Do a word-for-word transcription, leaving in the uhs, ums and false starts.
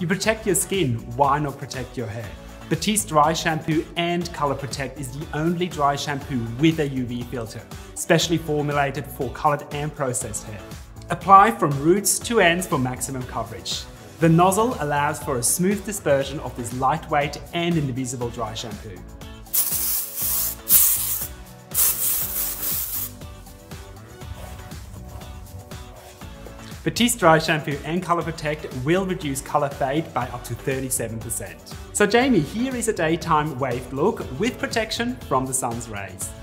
You protect your skin, why not protect your hair? Batiste Dry Shampoo and Color Protect is the only dry shampoo with a U V filter, specially formulated for colored and processed hair. Apply from roots to ends for maximum coverage. The nozzle allows for a smooth dispersion of this lightweight and indivisible dry shampoo. Batiste Dry Shampoo and Color Protect will reduce color fade by up to thirty-seven percent. So Jamie, here is a daytime waved look with protection from the sun's rays.